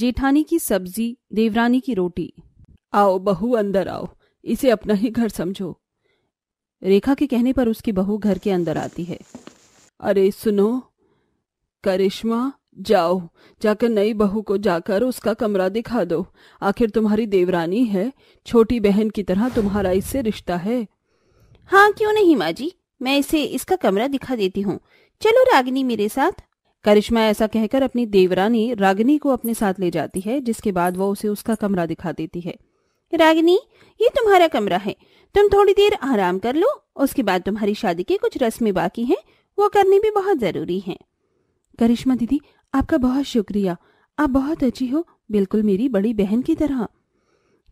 जेठानी की सब्जी, देवरानी की रोटी। आओ बहू अंदर आओ, इसे अपना ही घर समझो। रेखा के कहने पर उसकी बहू घर के अंदर आती है। अरे सुनो करिश्मा, जाओ जाकर नई बहू को जाकर उसका कमरा दिखा दो। आखिर तुम्हारी देवरानी है, छोटी बहन की तरह तुम्हारा इससे रिश्ता है। हाँ क्यों नहीं माँ जी, मैं इसे इसका कमरा दिखा देती हूँ, चलो रागिनी मेरे साथ। करिश्मा ऐसा कहकर अपनी देवरानी रागिनी को अपने साथ ले जाती है, जिसके बाद वो उसे उसका कमरा दिखा देती है। रागिनी, ये तुम्हारा कमरा है, तुम थोड़ी देर आराम कर लो, उसके बाद तुम्हारी शादी की कुछ रस्में बाकी हैं, वो करनी भी बहुत जरूरी हैं। करिश्मा दीदी, आपका बहुत शुक्रिया, आप बहुत अच्छी हो, बिल्कुल मेरी बड़ी बहन की तरह।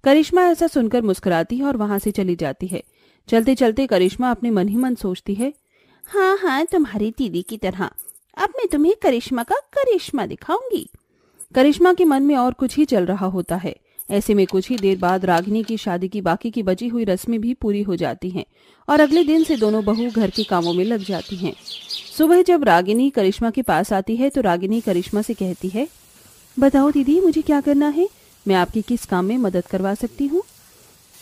करिश्मा ऐसा सुनकर मुस्कुराती है और वहां से चली जाती है। चलते चलते करिश्मा अपने मन ही मन सोचती है, हाँ हाँ तुम्हारी दीदी की तरह, अब मैं तुम्हें करिश्मा का करिश्मा दिखाऊंगी। करिश्मा के मन में और कुछ ही चल रहा होता है। ऐसे में कुछ ही देर बाद रागिनी की शादी की बाकी की बची हुई रस्में भी पूरी हो जाती हैं और अगले दिन से दोनों बहू घर के कामों में लग जाती हैं। सुबह जब रागिनी करिश्मा के पास आती है तो रागिनी करिश्मा से कहती है, बताओ दीदी मुझे क्या करना है, मैं आपकी किस काम में मदद करवा सकती हूँ।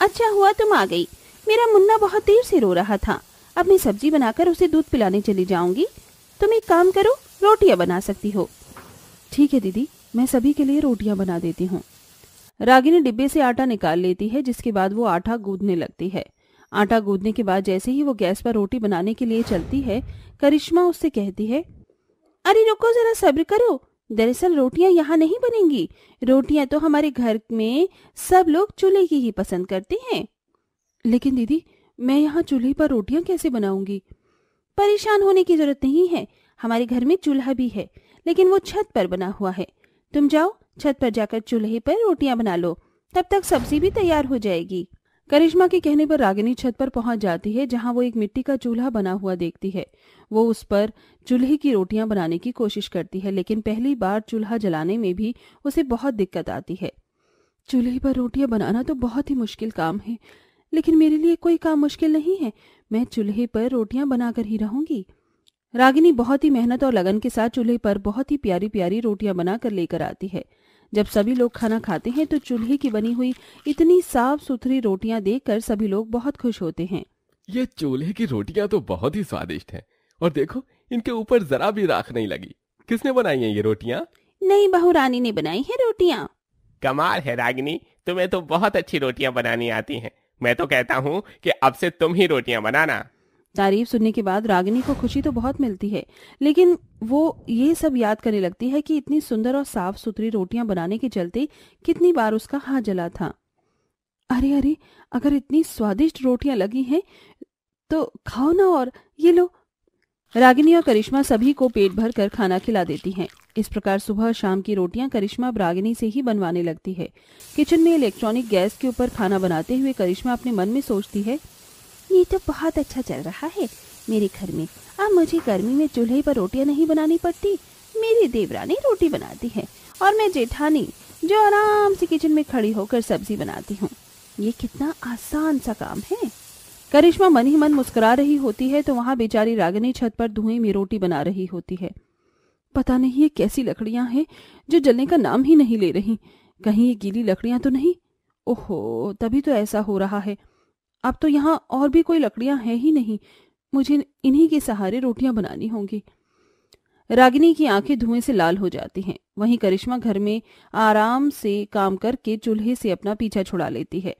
अच्छा हुआ तुम आ गई, मेरा मुन्ना बहुत देर से रो रहा था, अब मैं सब्जी बनाकर उसे दूध पिलाने चली जाऊंगी। तुम एक काम करो, रोटियां बना सकती हो। ठीक है दीदी, मैं सभी के लिए रोटियां बना देती हूँ। रागिनी डिब्बे से आटा निकाल लेती है, जिसके बाद वो आटा गूंदने लगती है। आटा गूंदने के बाद जैसे ही वो गैस पर रोटी बनाने के लिए चलती है, करिश्मा उससे कहती है, अरे रुको जरा सब्र करो, दरअसल रोटियां यहाँ नहीं बनेंगी, रोटियां तो हमारे घर में सब लोग चूल्हे की ही पसंद करते हैं। लेकिन दीदी मैं यहाँ चूल्हे पर रोटियां कैसे बनाऊंगी। परेशान होने की जरूरत नहीं है, हमारे घर में चूल्हा भी है, लेकिन वो छत पर बना हुआ है। तुम जाओ छत पर जाकर चूल्हे पर रोटियां बना लो, तब तक सब्जी भी तैयार हो जाएगी। करिश्मा के कहने पर रागिनी छत पर पहुंच जाती है, जहां वो एक मिट्टी का चूल्हा बना हुआ देखती है। वो उस पर चूल्हे की रोटियां बनाने की कोशिश करती है, लेकिन पहली बार चूल्हा जलाने में भी उसे बहुत दिक्कत आती है। चूल्हे पर रोटियां बनाना तो बहुत ही मुश्किल काम है, लेकिन मेरे लिए कोई काम मुश्किल नहीं है, मैं चूल्हे पर रोटियां बनाकर ही रहूंगी। रागिनी बहुत ही मेहनत और लगन के साथ चूल्हे पर बहुत ही प्यारी प्यारी रोटियां बनाकर लेकर आती है। जब सभी लोग खाना खाते हैं तो चूल्हे की बनी हुई इतनी साफ सुथरी रोटियां देखकर सभी लोग बहुत खुश होते हैं। ये चूल्हे की रोटियां तो बहुत ही स्वादिष्ट हैं, और देखो इनके ऊपर जरा भी राख नहीं लगी। किसने बनाई हैं ये रोटियां? नहीं, बहू रानी ने बनाई हैं रोटियां। कमाल है रागिनी, तुम्हें तो बहुत अच्छी रोटियां बनानी आती है। मैं तो कहता हूँ कि अब से तुम ही रोटियां बनाना। तारीफ सुनने के बाद रागिनी को खुशी तो बहुत मिलती है, लेकिन वो ये सब याद करने लगती है कि इतनी सुंदर और साफ सुथरी रोटियां बनाने के चलते कितनी बार उसका हाथ जला था। अरे अरे, अगर इतनी स्वादिष्ट रोटियां लगी हैं तो खाओ ना, और ये लो। रागिनी और करिश्मा सभी को पेट भर कर खाना खिला देती हैं। इस प्रकार सुबह और शाम की रोटियां करिश्मा अब रागिनी से ही बनवाने लगती है। किचन में इलेक्ट्रॉनिक गैस के ऊपर खाना बनाते हुए करिश्मा अपने मन में सोचती है, ये तो बहुत अच्छा चल रहा है मेरे घर में, अब मुझे गर्मी में चूल्हे पर रोटियां नहीं बनानी पड़ती। मेरी देवरानी रोटी बनाती है और मैं जेठानी जो आराम से किचन में खड़ी होकर सब्जी बनाती हूँ। ये कितना आसान सा काम है। करिश्मा मन ही मन मुस्कुरा रही होती है तो वहाँ बेचारी रागिनी छत पर धुएं में रोटी बना रही होती है। पता नहीं ये कैसी लकड़ियाँ हैं जो जलने का नाम ही नहीं ले रही, कहीं ये गीली लकड़ियाँ तो नहीं। ओहो, तभी तो ऐसा हो रहा है, अब तो यहाँ और भी कोई लकड़ियां हैं ही नहीं, मुझे इन्हीं के सहारे रोटियां बनानी होंगी। रागिनी की आंखें धुएं से लाल हो जाती हैं। वहीं करिश्मा घर में आराम से काम करके चूल्हे से अपना पीछा छुड़ा लेती है।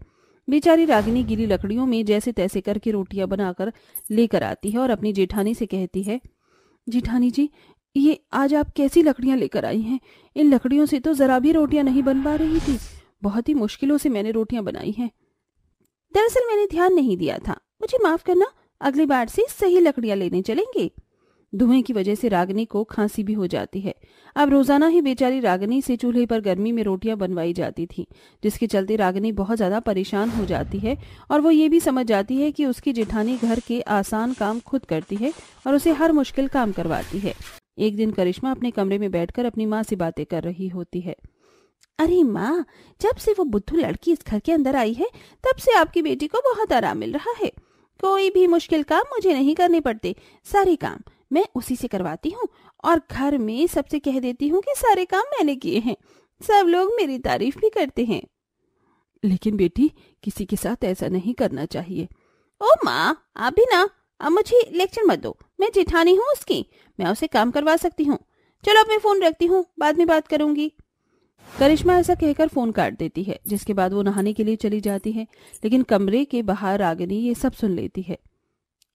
बेचारी रागिनी गीली लकड़ियों में जैसे तैसे करके रोटियां बनाकर लेकर आती है और अपनी जेठानी से कहती है, जेठानी जी ये आज आप कैसी लकड़ियां लेकर आई हैं, इन लकड़ियों से तो जरा भी रोटियां नहीं बन पा रही थी, बहुत ही मुश्किलों से मैंने रोटियां बनाई हैं। दरअसल मैंने ध्यान नहीं दिया था, मुझे माफ करना, अगली बार से सही लकड़ियां लेने चलेंगे। धुएं की वजह से रागिनी को खांसी भी हो जाती है। अब रोजाना ही बेचारी रागिनी से चूल्हे पर गर्मी में रोटियां बनवाई जाती थी, जिसके चलते रागिनी बहुत ज्यादा परेशान हो जाती है और वो ये भी समझ जाती है कि उसकी जेठानी घर के आसान काम खुद करती है और उसे हर मुश्किल काम करवाती है। एक दिन करिश्मा अपने कमरे में बैठकर अपनी माँ से बातें कर रही होती है। अरे माँ, जब से वो बुद्धू लड़की इस घर के अंदर आई है तब से आपकी बेटी को बहुत आराम मिल रहा है, कोई भी मुश्किल काम मुझे नहीं करने पड़ते, सारे काम मैं उसी से करवाती हूँ और घर में सबसे कह देती हूँ कि सारे काम मैंने किए हैं, सब लोग मेरी तारीफ भी करते हैं। लेकिन बेटी, किसी के साथ ऐसा नहीं करना चाहिए। ओ माँ, आप भी ना, अब मुझे लेक्चर मत दो। मैं जेठानी हूँ उसकी, मैं उसे काम करवा सकती हूँ। चलो अब मैं फोन रखती हूँ, बाद में बात करूंगी। करिश्मा ऐसा कहकर फोन काट देती है, जिसके बाद वो नहाने के लिए चली जाती है। लेकिन कमरे के बाहर रागिनी ये सब सुन लेती है।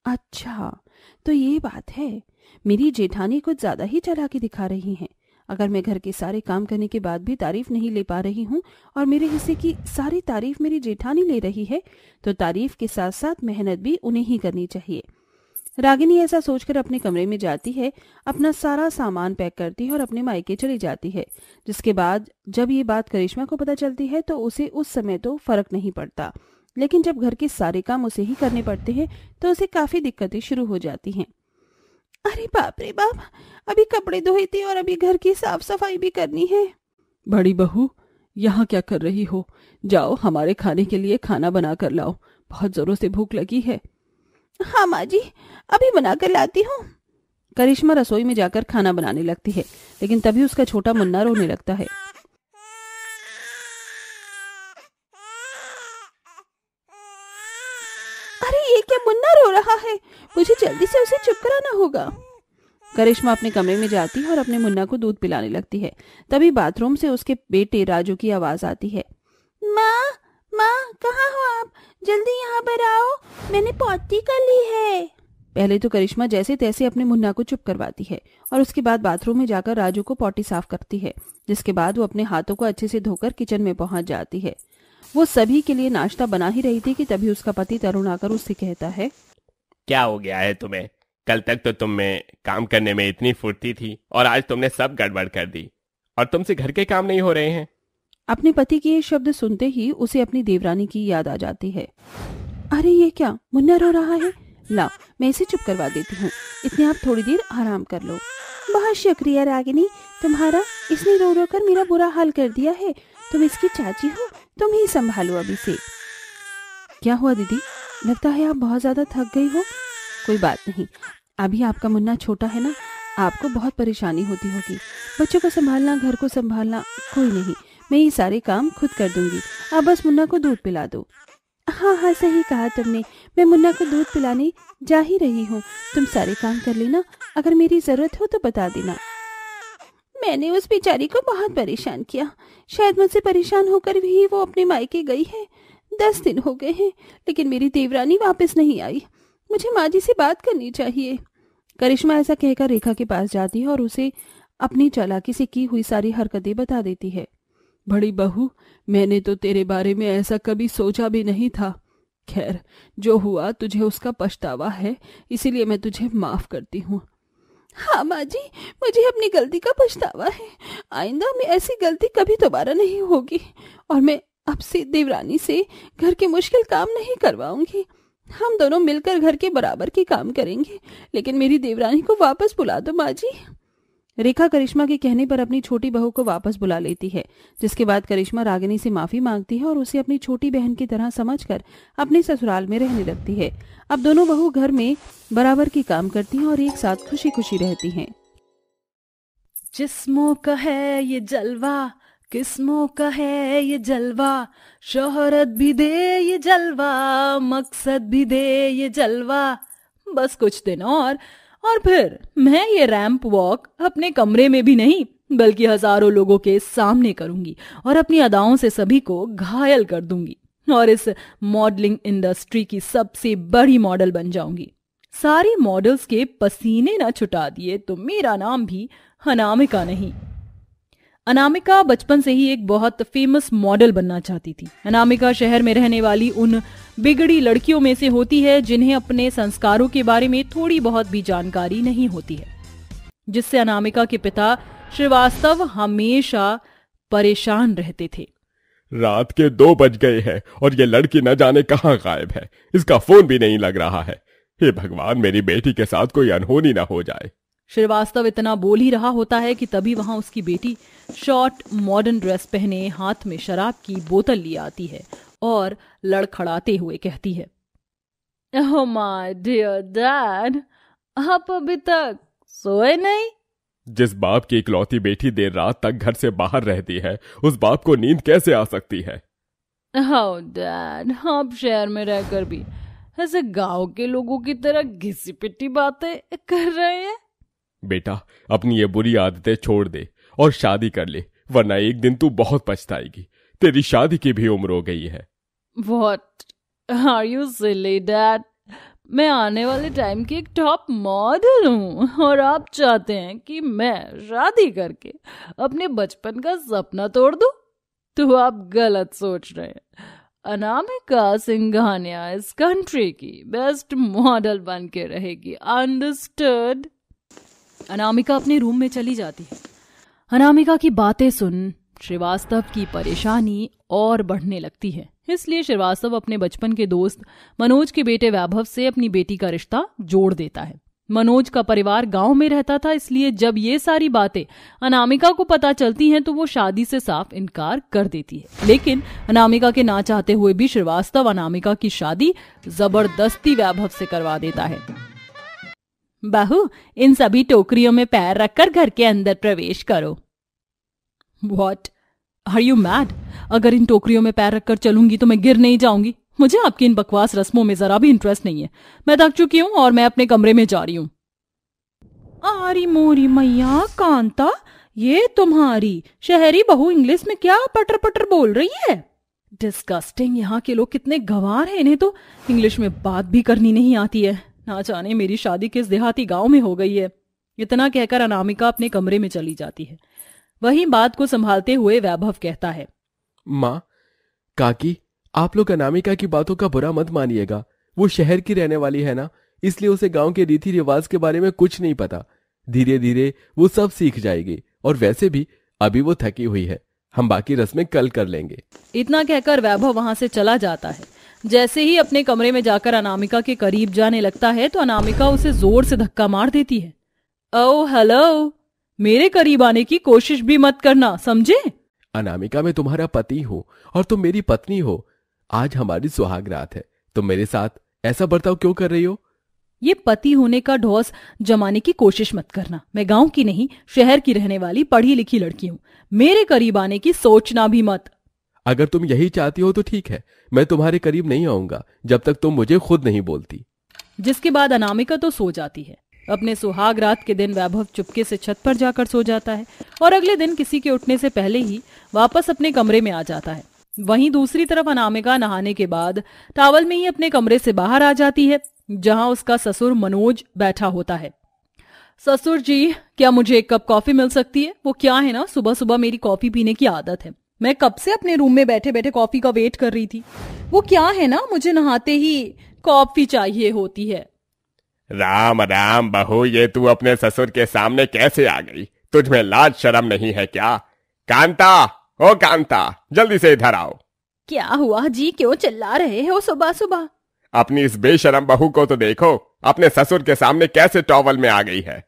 अच्छा, तो ये बात है, मेरी जेठानी कुछ ज्यादा ही चालाकी दिखा रही हैं। अगर मैं घर के सारे काम करने के बाद भी तारीफ नहीं ले पा रही हूँ और मेरे हिस्से की सारी तारीफ मेरी जेठानी ले रही है, तो तारीफ के साथ साथ मेहनत भी उन्हें ही करनी चाहिए। रागिनी ऐसा सोचकर अपने कमरे में जाती है, अपना सारा सामान पैक करती है और अपने मायके चली जाती है। जिसके बाद जब ये बात करिश्मा को पता चलती है तो उसे उस समय तो फर्क नहीं पड़ता, लेकिन जब घर के सारे काम उसे ही करने पड़ते हैं तो उसे काफी दिक्कतें शुरू हो जाती हैं। अरे बाप रे बाप, अभी कपड़े धोए थे और अभी घर की साफ सफाई भी करनी है। बड़ी बहू, यहाँ क्या कर रही हो? जाओ हमारे खाने के लिए खाना बना कर लाओ, बहुत जोरों से भूख लगी है। हाँ माँ जी, अभी बना कर लाती हूँ। करिश्मा रसोई में जाकर खाना बनाने लगती है, लेकिन तभी उसका छोटा मुन्ना रोने लगता है। अरे ये क्या मुन्ना रो रहा है, मुझे जल्दी से उसे चुप कराना होगा। करिश्मा अपने कमरे में जाती है और अपने मुन्ना को दूध पिलाने लगती है। तभी बाथरूम से उसके बेटे राजू की आवाज आती है। माँ माँ, कहाँ हो आप? जल्दी यहाँ पर आओ, मैंने पोती कर ली है। पहले तो करिश्मा जैसे तैसे अपने मुन्ना को चुप करवाती है और उसके बाद बाथरूम में जाकर राजू को पोटी साफ करती है। जिसके बाद वो अपने हाथों को अच्छे से धोकर किचन में पहुंच जाती है। वो सभी के लिए नाश्ता बना ही रही थी कि तभी उसका पति तरुण आकर उससे कहता है, क्या हो गया है तुम्हें? कल तक तो तुम में काम करने में इतनी फुर्ती थी और आज तुमने सब गड़बड़ कर दी और तुमसे घर के काम नहीं हो रहे हैं। अपने पति के ये शब्द सुनते ही उसे अपनी देवरानी की याद आ जाती है। अरे ये क्या, मुन्ना रो रहा है, ला मैं इसे चुप करवा देती हूँ, इतने आप थोड़ी देर आराम कर लो। बहुत शुक्रिया रागिनी तुम्हारा, इसने रो रो कर मेरा बुरा हाल कर दिया है। तुम इसकी चाची हो, तुम ही संभालो अभी से। क्या हुआ दीदी, लगता है आप बहुत ज्यादा थक गई हो। कोई बात नहीं, अभी आपका मुन्ना छोटा है ना, आपको बहुत परेशानी होती होगी। बच्चों को संभालना, घर को संभालना, कोई नहीं, मैं ये सारे काम खुद कर दूंगी, आप बस मुन्ना को दूध पिला दो। हाँ हाँ सही कहा तुमने, मैं मुन्ना को दूध पिलाने जा ही रही हूँ, तुम सारे काम कर लेना, अगर मेरी जरूरत हो तो बता देना। मैंने उस बेचारी को बहुत परेशान किया, शायद मुझसे परेशान होकर भी वो अपने मायके गई है। 10 दिन हो गए हैं, लेकिन मेरी देवरानी वापस नहीं आई, मुझे माँ जी से बात करनी चाहिए। करिश्मा ऐसा कहकर रेखा के पास जाती है और उसे अपनी चालाकी से की हुई सारी हरकतें बता देती है। बड़ी बहू, मैंने तो तेरे बारे में ऐसा कभी सोचा भी नहीं था। खैर जो हुआ तुझे उसका पछतावा है, इसीलिए मैं तुझे माफ करती हूँ। हाँ माँ जी, मुझे अपनी गलती का पछतावा है, आइंदा में ऐसी गलती कभी दोबारा नहीं होगी और मैं अब से देवरानी से घर के मुश्किल काम नहीं करवाऊंगी। हम दोनों मिलकर घर के बराबर के काम करेंगे, लेकिन मेरी देवरानी को वापस बुला दो माँ जी। रेखा करिश्मा के कहने पर अपनी छोटी बहू को वापस बुला लेती है। जिसके बाद करिश्मा रागिनी से माफी मांगती है और उसे अपनी छोटी बहन की तरह समझकर अपने ससुराल में रहने लगती है। अब दोनों बहू घर में बराबर की काम करती हैं और एक साथ खुशी खुशी रहती हैं। जिस्मों का है ये जलवा, किस्मों का है ये जलवा, शोहरत भी दे ये जलवा, मकसद भी दे ये जलवा, बस कुछ दिन और फिर मैं ये रैंप वॉक अपने कमरे में भी नहीं बल्कि हजारों लोगों के सामने करूंगी और अपनी अदाओं से सभी को घायल कर दूंगी और इस मॉडलिंग इंडस्ट्री की सबसे बड़ी मॉडल बन जाऊंगी। सारी मॉडल्स के पसीने ना छुटा दिए तो मेरा नाम भी अनामिका नहीं। अनामिका बचपन से ही एक बहुत फेमस मॉडल बनना चाहती थी। अनामिका शहर में रहने वाली उन बिगड़ी लड़कियों में से होती है जिन्हें अपने संस्कारों के बारे में थोड़ी बहुत भी जानकारी नहीं होती है, जिससे अनामिका के पिता श्रीवास्तव हमेशा परेशान रहते थे। रात के 2 बज गए हैं और ये लड़की न जाने कहाँ गायब है, इसका फोन भी नहीं लग रहा है। हे भगवान, मेरी बेटी के साथ कोई अनहोनी ना हो जाए। श्रीवास्तव इतना बोल ही रहा होता है कि तभी वहां उसकी बेटी शॉर्ट मॉडर्न ड्रेस पहने हाथ में शराब की बोतल लिए आती है और लड़खड़ाते हुए कहती है, ओह माय डियर डैड, आप अभी तक सोए नहीं? जिस बाप की इकलौती बेटी देर रात तक घर से बाहर रहती है, उस बाप को नींद कैसे आ सकती है? हाउ डैड, आप शहर में रहकर भी ऐसे गांव के लोगों की तरह घिसी पिटी बातें कर रहे हैं। बेटा, अपनी ये बुरी आदतें छोड़ दे और शादी कर ले, वरना एक दिन तू बहुत पछताएगी। तेरी शादी की भी उम्र हो गई है। What are you silly, Dad? मैं आने वाले टाइम की एक टॉप मॉडल हूँ और आप चाहते हैं कि मैं शादी करके अपने बचपन का सपना तोड़ दूँ? तो आप गलत सोच रहे हैं। अनामिका सिंघानिया इस कंट्री की बेस्ट मॉडल बन के रहेगी, अंडरस्टूड? अनामिका अपने रूम में चली जाती है। अनामिका की बातें सुन श्रीवास्तव की परेशानी और बढ़ने लगती है, इसलिए श्रीवास्तव अपने बचपन के दोस्त मनोज के बेटे वैभव से अपनी बेटी का रिश्ता जोड़ देता है। मनोज का परिवार गांव में रहता था, इसलिए जब ये सारी बातें अनामिका को पता चलती हैं तो वो शादी से साफ इनकार कर देती है। लेकिन अनामिका के ना चाहते हुए भी श्रीवास्तव अनामिका की शादी जबरदस्ती वैभव से करवा देता है। बहू, इन सभी टोकरियों में पैर रखकर घर के अंदर प्रवेश करो। What? Are you mad? अगर इन टोकरियों में पैर रखकर चलूंगी तो मैं गिर नहीं जाऊंगी। मुझे आपकी इन बकवास रस्मों में जरा भी इंटरेस्ट नहीं है। मैं थक चुकी हूँ और मैं अपने कमरे में जा रही हूँ। आरी मोरी मैया कांता, ये तुम्हारी शहरी बहू इंग्लिश में क्या पटर पटर बोल रही है? डिस्गस्टिंग, यहाँ के लोग कितने गंवार हैं, इन्हें तो इंग्लिश में बात भी करनी नहीं आती है। ना जाने मेरी शादी किस देहाती गाँव में हो गई है। इतना कहकर अनामिका अपने कमरे में चली जाती है। वहीं बात को संभालते हुए वैभव कहता है, माँ, काकी, आप लोग अनामिका की बातों का बुरा मत मानिएगा। वो शहर की रहने वाली है ना, इसलिए उसे गांव के रीति रिवाज के बारे में कुछ नहीं पता। धीरे धीरे वो सब सीख जाएगी और वैसे भी अभी वो थकी हुई है। हम बाकी रस्में कल कर लेंगे। इतना कहकर वैभव वहां से चला जाता है। जैसे ही अपने कमरे में जाकर अनामिका के करीब जाने लगता है तो अनामिका उसे जोर से धक्का मार देती है। ओ हेलो, मेरे करीब आने की कोशिश भी मत करना, समझे? अनामिका, मैं तुम्हारा पति हूँ और तुम मेरी पत्नी हो। आज हमारी सुहाग रात है, तुम मेरे साथ ऐसा बर्ताव क्यों कर रही हो? ये पति होने का ढोस जमाने की कोशिश मत करना। मैं गांव की नहीं, शहर की रहने वाली पढ़ी लिखी लड़की हूँ। मेरे करीब आने की सोचना भी मत। अगर तुम यही चाहती हो तो ठीक है, मैं तुम्हारे करीब नहीं आऊंगा जब तक तुम मुझे खुद नहीं बोलती। जिसके बाद अनामिका तो सो जाती है। अपने सुहाग रात के दिन वैभव चुपके से छत पर जाकर सो जाता है और अगले दिन किसी के उठने से पहले ही वापस अपने कमरे में आ जाता है। वहीं दूसरी तरफ अनामिका नहाने के बाद टॉवल में ही अपने कमरे से बाहर आ जाती है, जहां उसका ससुर मनोज बैठा होता है। ससुर जी, क्या मुझे एक कप कॉफी मिल सकती है? वो क्या है ना, सुबह सुबह मेरी कॉफी पीने की आदत है। मैं कब से अपने रूम में बैठे बैठे कॉफी का वेट कर रही थी। वो क्या है ना, मुझे नहाते ही कॉफी चाहिए होती है। राम राम बहू, ये तू अपने ससुर के सामने कैसे आ गई? तुझ में लाज शर्म नहीं है क्या? कांता, ओ कांता, जल्दी से इधर आओ। क्या हुआ जी, क्यों चिल्ला रहे हो सुबह सुबह? अपनी इस बेशरम बहू को तो देखो, अपने ससुर के सामने कैसे टॉवल में आ गई है।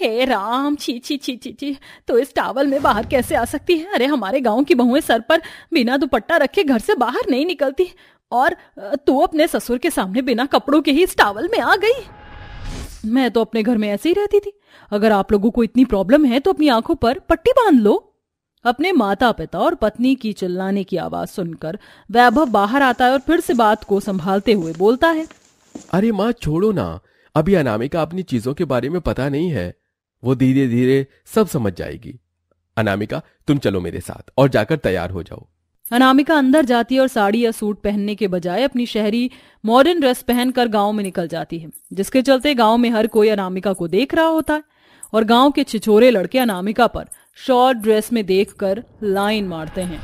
हे राम, छी छी छी छी छी, तो इस टॉवल में बाहर कैसे आ सकती है? अरे हमारे गाँव की बहुएं सर पर बिना दुपट्टा रखे घर से बाहर नहीं निकलती, और तू अपने ससुर के सामने बिना कपड़ों के ही इस टॉवल में आ गई। मैं तो अपने घर में ऐसे ही रहती थी। अगर आप लोगों को इतनी प्रॉब्लम है तो अपनी आंखों पर पट्टी बांध लो। अपने माता पिता और पत्नी की चिल्लाने की आवाज सुनकर वैभव बाहर आता है और फिर से बात को संभालते हुए बोलता है, अरे माँ छोड़ो ना, अभी अनामिका अपनी चीजों के बारे में पता नहीं है, वो धीरे धीरे सब समझ जाएगी। अनामिका, तुम चलो मेरे साथ और जाकर तैयार हो जाओ। अनामिका अंदर जाती है और साड़ी या सूट पहनने के बजाय अपनी शहरी मॉडर्न ड्रेस पहनकर गांव में निकल जाती है, जिसके चलते गांव में हर कोई अनामिका को देख रहा होता है और गांव के छिछोरे लड़के अनामिका पर शॉर्ट ड्रेस में देखकर लाइन मारते हैं।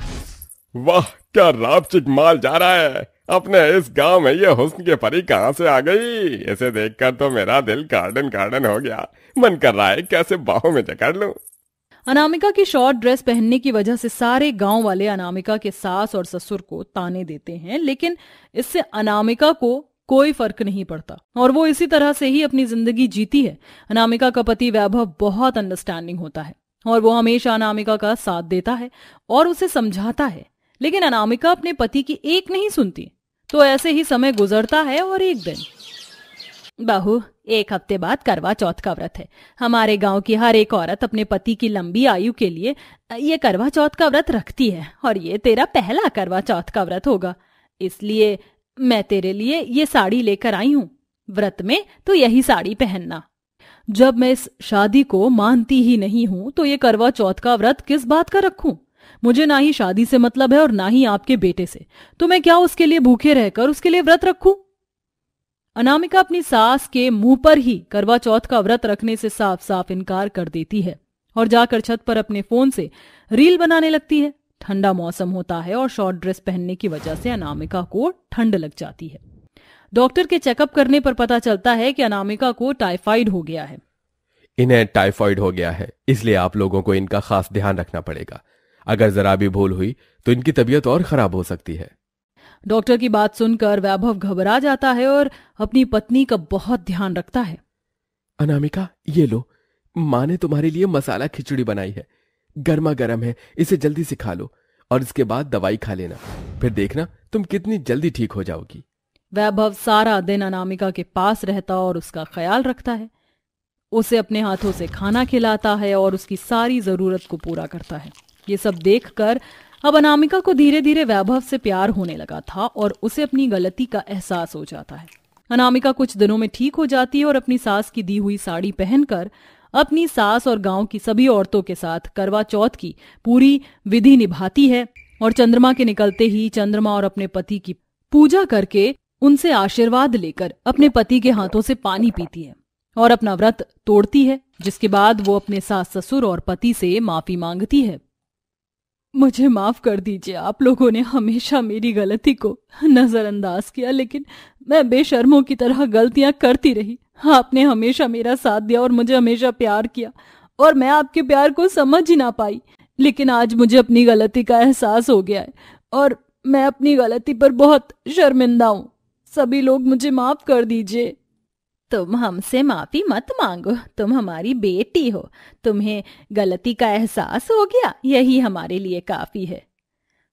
वाह, क्या रापचिक माल जा रहा है अपने इस गांव में। ये हुस्न के परी कहाँ से आ गई? इसे देखकर तो मेरा दिल गार्डन गार्डन हो गया। मन कर रहा है कैसे बाहों में जकड़ लूं। अनामिका की शॉर्ट ड्रेस पहनने की वजह से सारे गांव वाले अनामिका के सास और ससुर को ताने देते हैं, लेकिन इससे अनामिका को कोई फर्क नहीं पड़ता और वो इसी तरह से ही अपनी जिंदगी जीती है। अनामिका का पति वैभव बहुत अंडरस्टैंडिंग होता है और वो हमेशा अनामिका का साथ देता है और उसे समझाता है, लेकिन अनामिका अपने पति की एक नहीं सुनती। तो ऐसे ही समय गुजरता है और एक दिन बहू, एक हफ्ते बाद करवा चौथ का व्रत है। हमारे गांव की हर एक औरत अपने पति की लंबी आयु के लिए ये करवा चौथ का व्रत रखती है और ये तेरा पहला करवा चौथ का व्रत होगा, इसलिए मैं तेरे लिए ये साड़ी लेकर आई हूँ। व्रत में तो यही साड़ी पहनना। जब मैं इस शादी को मानती ही नहीं हूँ तो ये करवा चौथ का व्रत किस बात का रखूं? मुझे ना ही शादी से मतलब है और ना ही आपके बेटे से, तो मैं क्या उसके लिए भूखे रहकर उसके लिए व्रत रखूं? अनामिका अपनी सास के मुंह पर ही करवा चौथ का व्रत रखने से साफ साफ इनकार कर देती है और जाकर छत पर अपने फोन से रील बनाने लगती है। ठंडा मौसम होता है और शॉर्ट ड्रेस पहनने की वजह से अनामिका को ठंड लग जाती है। डॉक्टर के चेकअप करने पर पता चलता है कि अनामिका को टाइफाइड हो गया है। इन्हें टाइफाइड हो गया है, इसलिए आप लोगों को इनका खास ध्यान रखना पड़ेगा। अगर जरा भी भूल हुई तो इनकी तबीयत और खराब हो सकती है। डॉक्टर की बात सुनकर वैभव घबरा जाता है और अपनी पत्नी का बहुत ध्यान रखता है। अनामिका, ये लो, माँ ने तुम्हारे लिए मसाला खिचड़ी बनाई है, गर्मा गर्म है, इसे जल्दी से खा लो और इसके बाद दवाई खा लेना, फिर देखना तुम कितनी जल्दी ठीक हो जाओगी। वैभव सारा दिन अनामिका के पास रहता और उसका ख्याल रखता है, उसे अपने हाथों से खाना खिलाता है और उसकी सारी जरूरत को पूरा करता है। ये सब देखकर अब अनामिका को धीरे धीरे वैभव से प्यार होने लगा था और उसे अपनी गलती का एहसास हो जाता है। अनामिका कुछ दिनों में ठीक हो जाती है और अपनी सास की दी हुई साड़ी पहनकर अपनी सास और गांव की सभी औरतों के साथ करवा चौथ की पूरी विधि निभाती है और चंद्रमा के निकलते ही चंद्रमा और अपने पति की पूजा करके उनसे आशीर्वाद लेकर अपने पति के हाथों से पानी पीती है और अपना व्रत तोड़ती है, जिसके बाद वो अपने सास ससुर और पति से माफी मांगती है। मुझे माफ कर दीजिए, आप लोगों ने हमेशा मेरी गलती को नजरअंदाज किया, लेकिन मैं बेशर्मों की तरह गलतियां करती रही। आपने हमेशा मेरा साथ दिया और मुझे हमेशा प्यार किया और मैं आपके प्यार को समझ ही ना पाई, लेकिन आज मुझे अपनी गलती का एहसास हो गया है और मैं अपनी गलती पर बहुत शर्मिंदा हूँ। सभी लोग मुझे माफ कर दीजिए। तुम हमसे माफी मत मांगो, तुम हमारी बेटी हो, तुम्हें गलती का एहसास हो गया, यही हमारे लिए काफी है।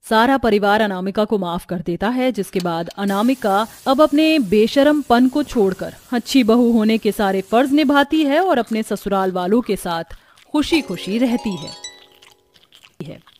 सारा परिवार अनामिका को माफ कर देता है, जिसके बाद अनामिका अब अपने बेशर्मपन को छोड़कर अच्छी बहू होने के सारे फर्ज निभाती है और अपने ससुराल वालों के साथ खुशी खुशी रहती है।